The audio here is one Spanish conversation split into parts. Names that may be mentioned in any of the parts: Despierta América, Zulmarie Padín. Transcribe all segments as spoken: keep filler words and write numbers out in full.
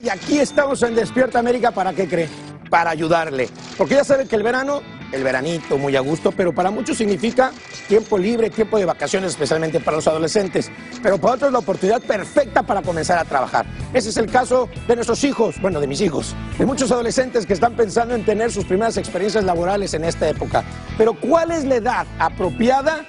Y aquí estamos en Despierta América, ¿para qué cree? Para ayudarle. Porque ya saben que el verano, el veranito, muy a gusto, pero para muchos significa tiempo libre, tiempo de vacaciones, especialmente para los adolescentes. Pero para otros la oportunidad perfecta para comenzar a trabajar. Ese es el caso de nuestros hijos, bueno, de mis hijos, de muchos adolescentes que están pensando en tener sus primeras experiencias laborales en esta época. Pero ¿cuál es la edad apropiada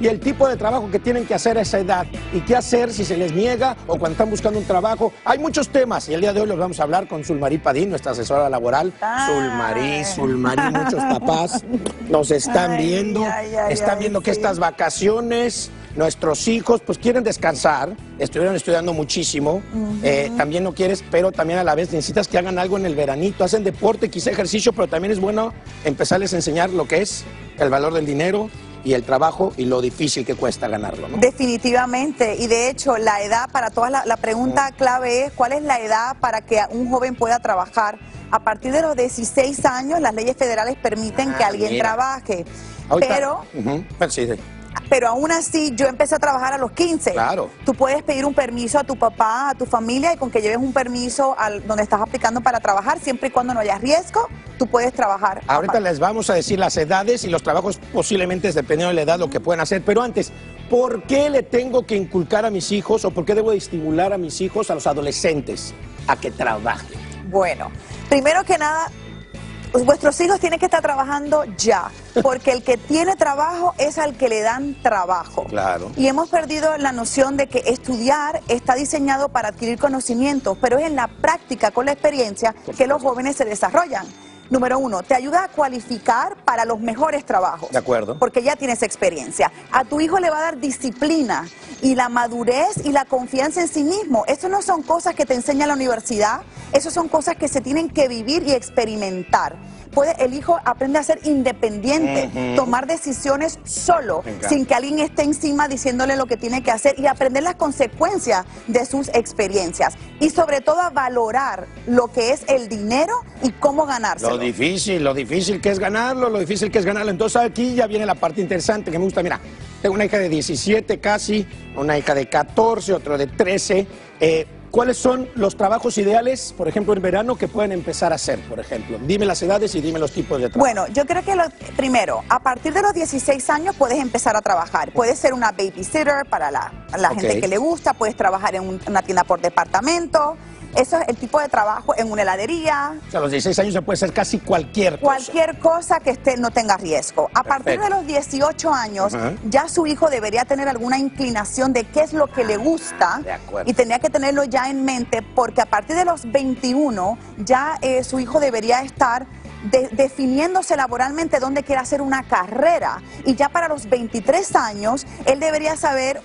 y el tipo de trabajo que tienen que hacer a esa edad? ¿Y qué hacer si se les niega o cuando están buscando un trabajo? Hay muchos temas y el día de hoy los vamos a hablar con Zulmarie Padín, nuestra asesora laboral. Zulmarie, Zulmarie, muchos papás nos están ay, viendo, ay, ay, están ay, viendo sí. que estas vacaciones, nuestros hijos pues quieren descansar, estuvieron estudiando muchísimo, uh-huh. eh, también no quieres, pero también a la vez necesitas que hagan algo en el veranito, hacen deporte, quizá ejercicio, pero también es bueno empezarles a enseñar lo que es el valor del dinero, y el trabajo y lo difícil que cuesta ganarlo, ¿no? Definitivamente, y de hecho la edad para todas, la, la pregunta clave es ¿cuál es la edad para que un joven pueda trabajar? A partir de los dieciséis años las leyes federales permiten ah, que alguien mira. trabaje, Ahorita, pero... Uh-huh. sí, sí. Pero aún así, yo empecé a trabajar a los quince. Claro. Tú puedes pedir un permiso a tu papá, a tu familia, y con que lleves un permiso al donde estás aplicando para trabajar, siempre y cuando no haya riesgo, tú puedes trabajar. Ahorita papá. les vamos a decir las edades y los trabajos posiblemente, dependiendo de la edad, lo que pueden hacer. Pero antes, ¿por qué le tengo que inculcar a mis hijos o por qué debo estimular a mis hijos, a los adolescentes, a que trabajen? Bueno, primero que nada, vuestros hijos tienen que estar trabajando ya, porque el que tiene trabajo es al que le dan trabajo. Claro. Y hemos perdido la noción de que estudiar está diseñado para adquirir conocimientos, pero es en la práctica, con la experiencia, que los jóvenes se desarrollan. Número uno, te ayuda a cualificar para los mejores trabajos. De acuerdo. Porque ya tienes experiencia. A tu hijo le va a dar disciplina y la madurez y la confianza en sí mismo. Eso no son cosas que te enseña la universidad. Esas son cosas que se tienen que vivir y experimentar. Puede, el hijo aprende a ser independiente, uh-huh. tomar decisiones solo, sin que alguien esté encima diciéndole lo que tiene que hacer y aprender las consecuencias de sus experiencias. Y sobre todo a valorar lo que es el dinero y cómo ganárselo. Lo difícil, lo difícil que es ganarlo, lo difícil que es ganarlo. Entonces aquí ya viene la parte interesante que me gusta. Mira, tengo una hija de diecisiete casi, una hija de catorce, otro de trece. Eh, ¿Cuáles son los trabajos ideales, por ejemplo, en verano, que pueden empezar a hacer, por ejemplo? Dime las edades y dime los tipos de trabajo. Bueno, yo creo que lo, primero, a partir de los dieciséis años puedes empezar a trabajar. Puedes ser una babysitter para la, la okay. gente que le gusta, puedes trabajar en un, una tienda por departamento. Eso es el tipo de trabajo en una heladería. O sea, a los dieciséis años se puede hacer casi cualquier cosa. Cualquier cosa que esté, no tenga riesgo. A Perfecto. partir de los dieciocho años, uh-huh. ya su hijo debería tener alguna inclinación de qué es lo que ah, le gusta. De acuerdo. Y tendría que tenerlo ya en mente, porque a partir de los veintiuno, ya eh, su hijo debería estar de, definiéndose laboralmente dónde quiere hacer una carrera. Y ya para los veintitrés años, él debería saber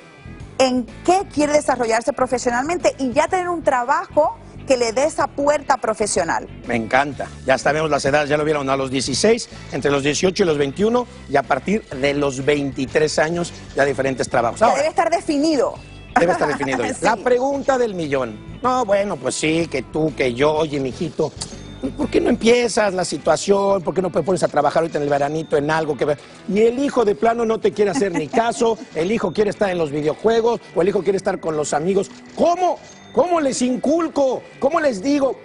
en qué quiere desarrollarse profesionalmente y ya tener un trabajo que le dé esa puerta profesional. Me encanta. Ya sabemos las edades, ya lo vieron a los dieciséis, entre los dieciocho y los veintiuno, y a partir de los veintitrés años ya diferentes trabajos. Ahora, debe estar definido. Debe estar definido. sí. La pregunta del millón. No, bueno, pues sí, que tú, que yo, oye, mijito, ¿por qué no empiezas la situación? ¿Por qué no te pones a trabajar ahorita en el veranito en algo que... Y el hijo de plano no te quiere hacer ni caso, el hijo quiere estar en los videojuegos o el hijo quiere estar con los amigos. ¿Cómo? ¿Cómo les inculco? ¿Cómo les digo?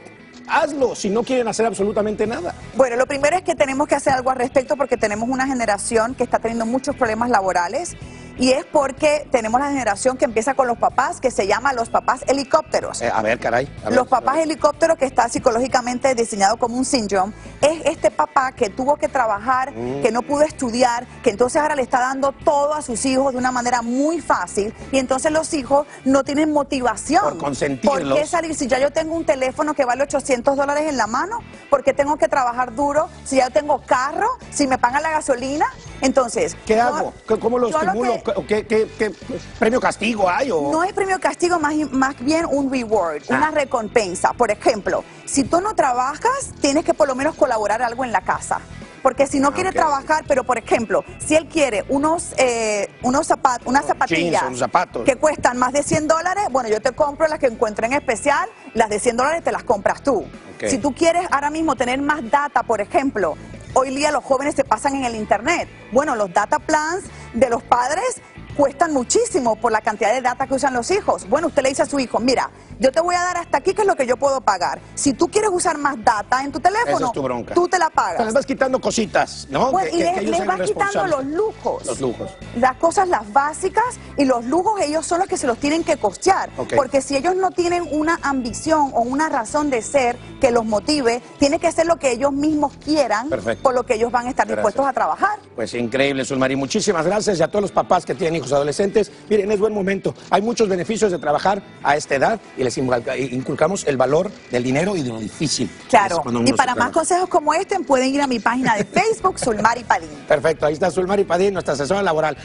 Hazlo si no quieren hacer absolutamente nada. Bueno, lo primero es que tenemos que hacer algo al respecto porque tenemos una generación que está teniendo muchos problemas laborales. Y es porque tenemos la generación que empieza con los papás, que se llama los papás helicópteros. Eh, a ver, caray. A ver, los papás helicópteros, que está psicológicamente diseñado como un síndrome, es este papá que tuvo que trabajar, mm. que no pudo estudiar, que entonces ahora le está dando todo a sus hijos de una manera muy fácil. Y entonces los hijos no tienen motivación. Por consentirlos. ¿Por qué salir? Si ya yo tengo un teléfono que vale ochocientos dólares en la mano, ¿por qué tengo que trabajar duro? Si ya tengo carro, si me pagan la gasolina. Entonces, ¿qué hago? Yo, ¿Cómo lo estimulo? Lo que, ¿O qué, qué, qué premio castigo hay? O... No es premio castigo, más, más bien un reward, ah. una recompensa. Por ejemplo, si tú no trabajas, tienes que por lo menos colaborar algo en la casa. Porque si no ah, quiere okay. trabajar, pero por ejemplo, si él quiere unos, eh, unos zapatos, unas zapatillas jeans, zapatos. que cuestan más de cien dólares, bueno, yo te compro las que encuentro en especial, las de cien dólares te las compras tú. Okay. Si tú quieres ahora mismo tener más data, por ejemplo, hoy día los jóvenes se pasan en el internet. Bueno, los data plans de los padres cuestan muchísimo por la cantidad de data que usan los hijos. Bueno, usted le dice a su hijo, mira, yo te voy a dar hasta aquí, que es lo que yo puedo pagar. Si tú quieres usar más data en tu teléfono, esa es tu bronca. Tú te la pagas. Pero les vas quitando cositas, ¿no? Pues, que, y les, que les vas quitando los lujos. Los lujos. Las cosas, las básicas y los lujos, ellos son los que se los tienen que costear. Okay. Porque si ellos no tienen una ambición o una razón de ser que los motive, tiene que ser lo que ellos mismos quieran, perfecto, por lo que ellos van a estar gracias, dispuestos a trabajar. Pues increíble, Zulmarie. Muchísimas gracias, y a todos los papás que tienen hijos adolescentes. Miren, es buen momento. Hay muchos beneficios de trabajar a esta edad y les inculcamos el valor del dinero y de lo difícil. Claro, y para más consejos como este pueden ir a mi página de Facebook, Zulmarie Padín. Perfecto, ahí está Zulmarie Padín, nuestra asesora laboral.